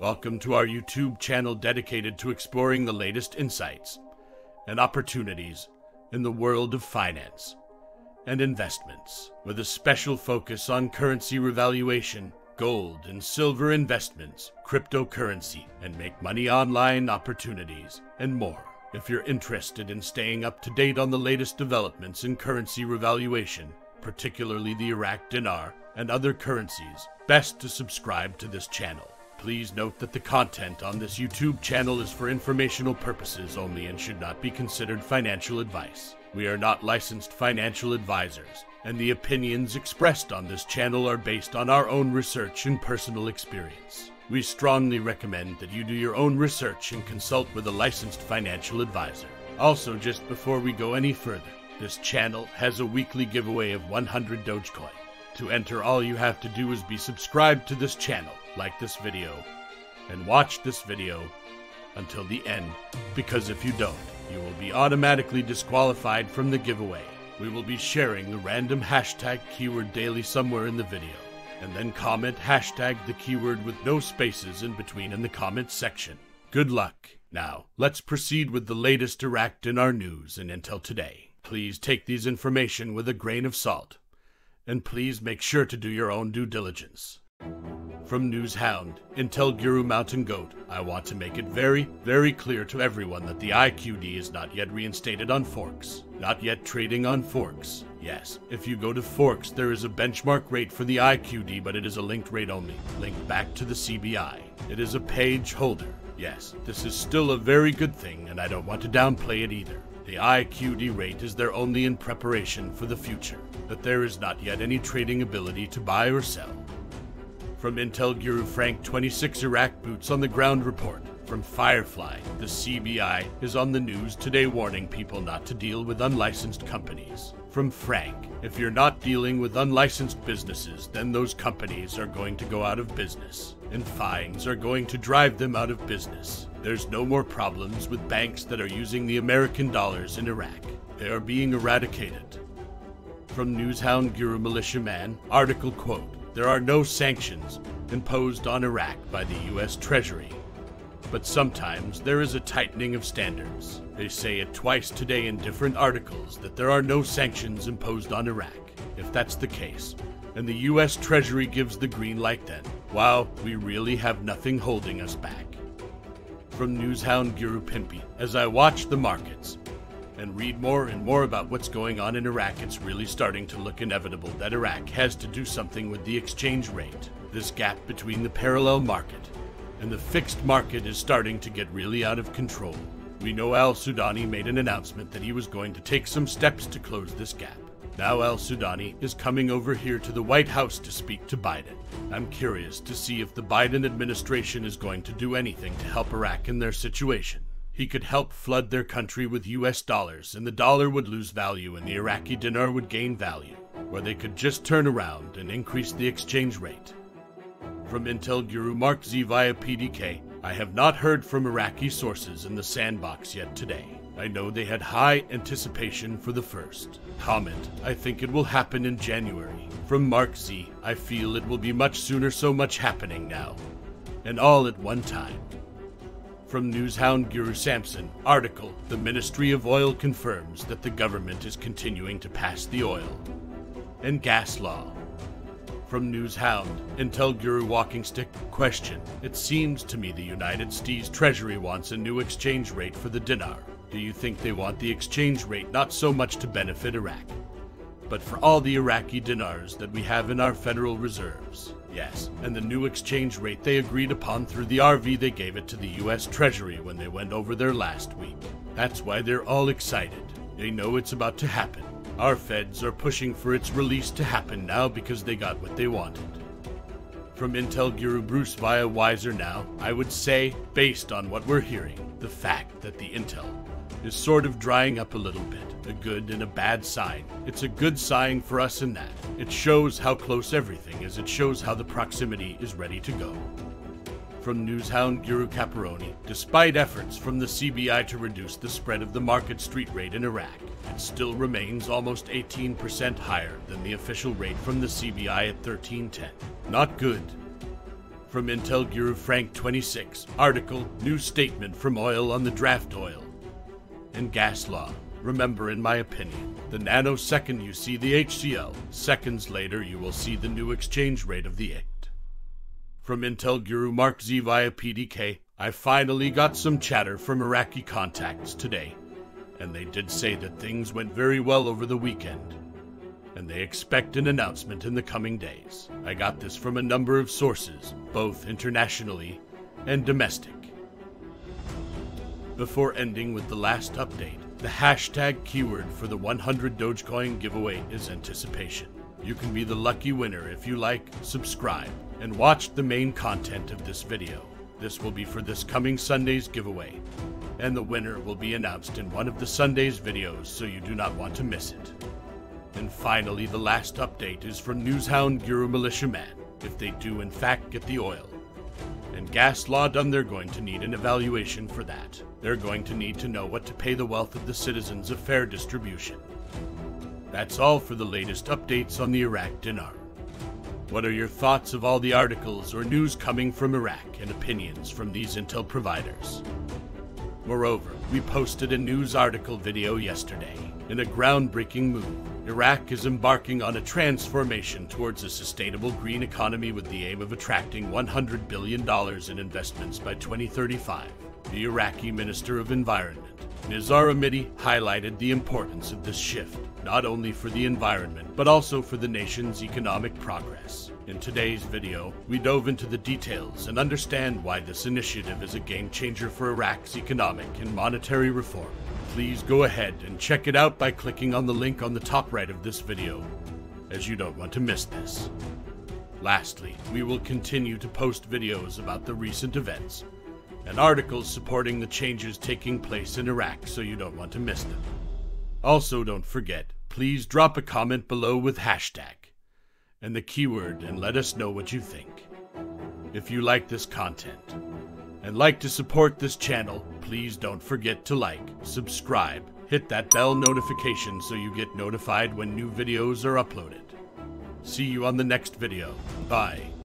Welcome to our YouTube channel dedicated to exploring the latest insights and opportunities in the world of finance and investments, with a special focus on currency revaluation, gold and silver investments, cryptocurrency, and make money online opportunities, and more. If you're interested in staying up to date on the latest developments in currency revaluation, particularly the Iraq dinar and other currencies, best to subscribe to this channel. Please note that the content on this YouTube channel is for informational purposes only and should not be considered financial advice. We are not licensed financial advisors, and the opinions expressed on this channel are based on our own research and personal experience. We strongly recommend that you do your own research and consult with a licensed financial advisor. Also, just before we go any further, this channel has a weekly giveaway of 100 Dogecoin. To enter, all you have to do is be subscribed to this channel, like this video, and watch this video until the end, because if you don't, you will be automatically disqualified from the giveaway. We will be sharing the random hashtag keyword daily somewhere in the video, and then comment hashtag the keyword with no spaces in between in the comments section. Good luck. Now, let's proceed with the latest Iraq dinar news and intel today. Please take these information with a grain of salt, and please make sure to do your own due diligence. From News Hound, Intel Guru Mountain Goat, I want to make it very, very clear to everyone that the IQD is not yet reinstated on FOREX. Not yet trading on FOREX. Yes, if you go to FOREX, there is a benchmark rate for the IQD, but it is a linked rate only, linked back to the CBI. It is a page holder. Yes, this is still a very good thing, and I don't want to downplay it either. The IQD rate is there only in preparation for the future, but there is not yet any trading ability to buy or sell. From Intel Guru Frank 26 Iraq Boots on the Ground Report. From Firefly, the CBI is on the news today warning people not to deal with unlicensed companies. From Frank, if you're not dealing with unlicensed businesses, then those companies are going to go out of business, and fines are going to drive them out of business. There's no more problems with banks that are using the American dollars in Iraq. They are being eradicated. From Newshound Guru Militia Man, article quote, there are no sanctions imposed on Iraq by the U.S. Treasury, but sometimes there is a tightening of standards. They say it twice today in different articles that there are no sanctions imposed on Iraq. If that's the case, and the U.S. Treasury gives the green light, then, wow, we really have nothing holding us back. From Newshound Guru Pimpi, as I watch the markets and read more and more about what's going on in Iraq, it's really starting to look inevitable that Iraq has to do something with the exchange rate. This gap between the parallel market and the fixed market is starting to get really out of control. We know al-Sudani made an announcement that he was going to take some steps to close this gap. Now al-Sudani is coming over here to the White House to speak to Biden. I'm curious to see if the Biden administration is going to do anything to help Iraq in their situation. He could help flood their country with US dollars, and the dollar would lose value and the Iraqi dinar would gain value, or they could just turn around and increase the exchange rate. From Intel Guru Mark Z via PDK, I have not heard from Iraqi sources in the sandbox yet today. I know they had high anticipation for the first. Comment, I think it will happen in January. From Mark Z, I feel it will be much sooner, so much happening now, and all at one time. From Newshound Guru Sampson, article, the Ministry of Oil confirms that the government is continuing to pass the oil and gas law. From Newshound, Intel Guru Walkingstick, question, it seems to me the United States Treasury wants a new exchange rate for the dinar. Do you think they want the exchange rate not so much to benefit Iraq, but for all the Iraqi dinars that we have in our federal reserves? Yes, and the new exchange rate they agreed upon through the RV they gave it to the U.S. Treasury when they went over there last week. That's why they're all excited. They know it's about to happen. Our feds are pushing for its release to happen now because they got what they wanted. From Intel Guru Bruce via Weiser now, I would say, based on what we're hearing, the fact that the Intel is sort of drying up a little bit, a good and a bad sign. It's a good sign for us in that it shows how close everything is. It shows how the proximity is ready to go. From Newshound Guru Caperoni, despite efforts from the CBI to reduce the spread of the market street rate in Iraq, it still remains almost 18% higher than the official rate from the CBI at 1310. Not good. from Intel Guru Frank 26, article, New Statement from Oil on the Draft Oil and Gas Law. Remember, in my opinion, the nanosecond you see the HCL, seconds later you will see the new exchange rate of the IQD. From Intel Guru Mark Z via PDK, I finally got some chatter from Iraqi contacts today, and they did say that things went very well over the weekend, and they expect an announcement in the coming days. I got this from a number of sources, both internationally and domestic. Before ending with the last update, the hashtag keyword for the 100 Dogecoin giveaway is anticipation. You can be the lucky winner if you like, subscribe, and watch the main content of this video. This will be for this coming Sunday's giveaway, and the winner will be announced in one of the Sunday's videos, so you do not want to miss it. And finally, the last update is from Newshound Guru Militia Man. If they do in fact get the oil and gas law done, they're going to need an evaluation for that. They're going to need to know what to pay the wealth of the citizens of fair distribution. That's all for the latest updates on the Iraq dinar. What are your thoughts of all the articles or news coming from Iraq and opinions from these intel providers? Moreover, we posted a news article video yesterday. In a groundbreaking move, Iraq is embarking on a transformation towards a sustainable green economy with the aim of attracting $100 billion in investments by 2035. The Iraqi Minister of Environment, Nizar Amidi, highlighted the importance of this shift, not only for the environment, but also for the nation's economic progress. In today's video, we dove into the details and understand why this initiative is a game-changer for Iraq's economic and monetary reform. Please go ahead and check it out by clicking on the link on the top right of this video, as you don't want to miss this. Lastly, we will continue to post videos about the recent events and articles supporting the changes taking place in Iraq, so you don't want to miss them. Also, don't forget, please drop a comment below with hashtag and the keyword and let us know what you think. If you like this content and like to support this channel, please don't forget to like, subscribe, hit that bell notification so you get notified when new videos are uploaded. See you on the next video. Bye.